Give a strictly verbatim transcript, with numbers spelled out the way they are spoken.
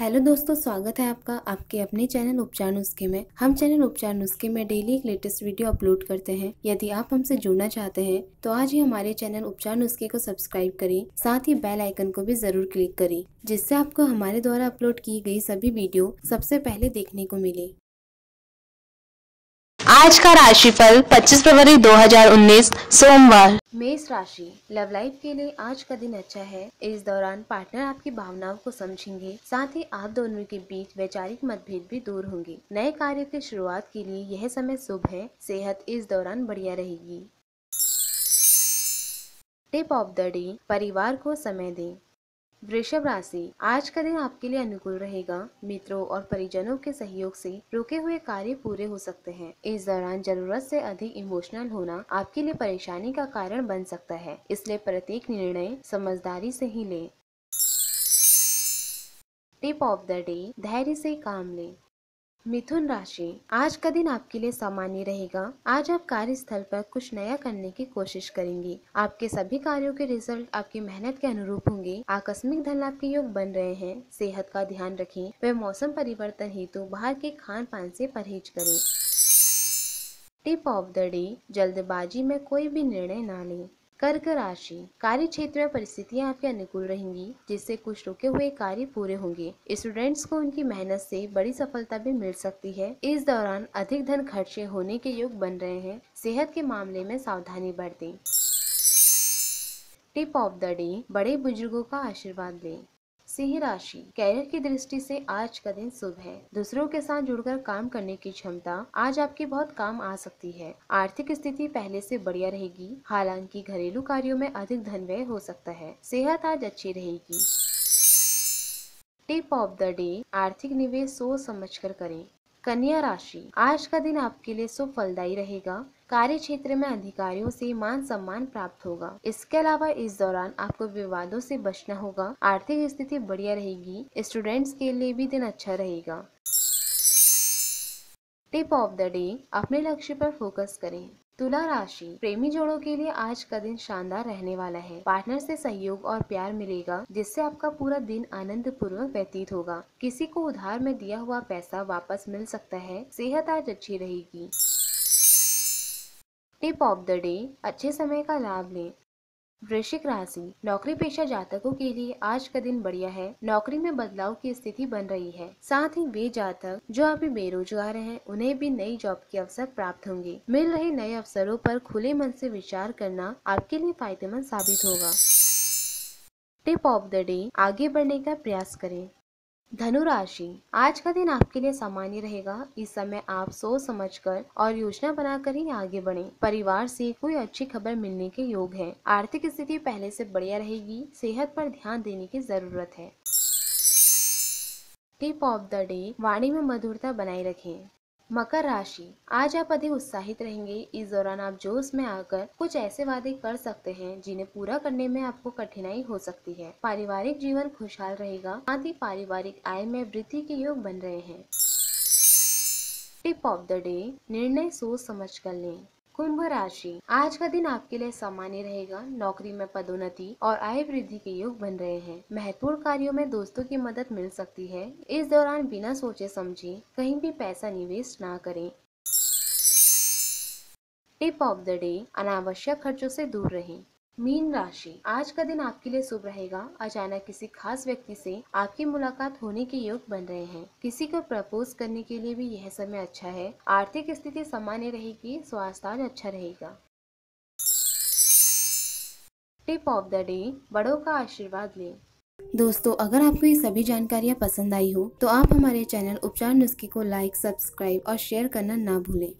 Hello दोस्तों, स्वागत है आपका आपके अपने चैनल उपचार नुस्खे में। हम चैनल उपचार नुस्खे में डेली एक लेटेस्ट वीडियो अपलोड करते हैं। यदि आप हमसे जुड़ना चाहते हैं तो आज ही हमारे चैनल उपचार नुस्खे को सब्सक्राइब करें, साथ ही बेल आइकन को भी जरूर क्लिक करें, जिससे आपको हमारे द्वारा अपलोड की गई सभी वीडियो सबसे पहले देखने को मिले। आज का राशिफल पच्चीस फरवरी दो हजार उन्नीस सोमवार। मेष राशि, लव लाइफ के लिए आज का दिन अच्छा है। इस दौरान पार्टनर आपकी भावनाओं को समझेंगे, साथ ही आप दोनों के बीच वैचारिक मतभेद भी दूर होंगे। नए कार्य की शुरुआत के लिए यह समय शुभ है। सेहत इस दौरान बढ़िया रहेगी। टिप ऑफ द डे, परिवार को समय दें। वृषभ राशि, आज का दिन आपके लिए अनुकूल रहेगा। मित्रों और परिजनों के सहयोग से रुके हुए कार्य पूरे हो सकते हैं। इस दौरान जरूरत से अधिक इमोशनल होना आपके लिए परेशानी का कारण बन सकता है, इसलिए प्रत्येक निर्णय समझदारी से ही लें। टिप ऑफ द डे, धैर्य से काम लें। मिथुन राशि, आज का दिन आपके लिए सामान्य रहेगा। आज आप कार्यस्थल पर कुछ नया करने की कोशिश करेंगे। आपके सभी कार्यों के रिजल्ट आपकी मेहनत के अनुरूप होंगे। आकस्मिक धन लाभ के योग बन रहे हैं। सेहत का ध्यान रखें व मौसम परिवर्तन हेतु बाहर के खान पान से परहेज करें। टिप ऑफ द डे, जल्दबाजी में कोई भी निर्णय ना लें। कर्क राशि, कार्य क्षेत्र में परिस्थितियाँ आपके अनुकूल रहेंगी, जिससे कुछ रुके हुए कार्य पूरे होंगे। स्टूडेंट्स को उनकी मेहनत से बड़ी सफलता भी मिल सकती है। इस दौरान अधिक धन खर्चे होने के योग बन रहे हैं। सेहत के मामले में सावधानी बरतें। टिप ऑफ द डे, बड़े बुजुर्गों का आशीर्वाद लें। सिंह राशि, कैरियर की दृष्टि से आज का दिन शुभ है। दूसरों के साथ जुड़कर काम करने की क्षमता आज आपके बहुत काम आ सकती है। आर्थिक स्थिति पहले से बढ़िया रहेगी, हालांकि घरेलू कार्यों में अधिक धन व्यय हो सकता है। सेहत आज अच्छी रहेगी। टिप ऑफ द डे, आर्थिक निवेश सोच समझकर करें। कन्या राशि, आज का दिन आपके लिए शुभ फलदायी रहेगा। कार्य क्षेत्र में अधिकारियों से मान सम्मान प्राप्त होगा। इसके अलावा इस दौरान आपको विवादों से बचना होगा। आर्थिक स्थिति बढ़िया रहेगी। स्टूडेंट्स के लिए भी दिन अच्छा रहेगा। टिप ऑफ द डे, अपने लक्ष्य पर फोकस करें। तुला राशि, प्रेमी जोड़ों के लिए आज का दिन शानदार रहने वाला है। पार्टनर से सहयोग और प्यार मिलेगा, जिससे आपका पूरा दिन आनंद पूर्वक व्यतीत होगा। किसी को उधार में दिया हुआ पैसा वापस मिल सकता है। सेहत आज अच्छी रहेगी। टिप ऑफ द डे, अच्छे समय का लाभ लें। वृश्चिक राशि, नौकरी पेशा जातकों के लिए आज का दिन बढ़िया है। नौकरी में बदलाव की स्थिति बन रही है। साथ ही वे जातक जो अभी बेरोजगार हैं, उन्हें भी नई जॉब के अवसर प्राप्त होंगे। मिल रहे नए अवसरों पर खुले मन से विचार करना आपके लिए फायदेमंद साबित होगा। टिप ऑफ द डे, आगे बढ़ने का प्रयास करें। धनु राशि, आज का दिन आपके लिए सामान्य रहेगा। इस समय आप सोच समझकर और योजना बनाकर ही आगे बढ़ें। परिवार से कोई अच्छी खबर मिलने के योग है। आर्थिक स्थिति पहले से बढ़िया रहेगी। सेहत पर ध्यान देने की जरूरत है। टिप ऑफ द डे, वाणी में मधुरता बनाए रखें। मकर राशि, आज आप अधिक उत्साहित रहेंगे। इस दौरान आप जोश में आकर कुछ ऐसे वादे कर सकते हैं जिन्हें पूरा करने में आपको कठिनाई हो सकती है। पारिवारिक जीवन खुशहाल रहेगा, साथ ही पारिवारिक आय में वृद्धि के योग बन रहे हैं। टिप ऑफ द डे, निर्णय सोच समझ कर लें। कुंभ राशि, आज का दिन आपके लिए सामान्य रहेगा। नौकरी में पदोन्नति और आय वृद्धि के योग बन रहे हैं। महत्वपूर्ण कार्यों में दोस्तों की मदद मिल सकती है। इस दौरान बिना सोचे समझे कहीं भी पैसा निवेश ना करें। टिप ऑफ द डे, अनावश्यक खर्चों से दूर रहें। मीन राशि, आज का दिन आपके लिए शुभ रहेगा। अचानक किसी खास व्यक्ति से आपकी मुलाकात होने के योग बन रहे हैं। किसी को प्रपोज करने के लिए भी यह समय अच्छा है। आर्थिक स्थिति सामान्य रहेगी। स्वास्थ्य आज अच्छा रहेगा। टिप ऑफ द डे, बड़ों का आशीर्वाद लें। दोस्तों, अगर आपको ये सभी जानकारियाँ पसंद आई हो तो आप हमारे चैनल उपचार नुस्खे को लाइक, सब्सक्राइब और शेयर करना ना भूलें।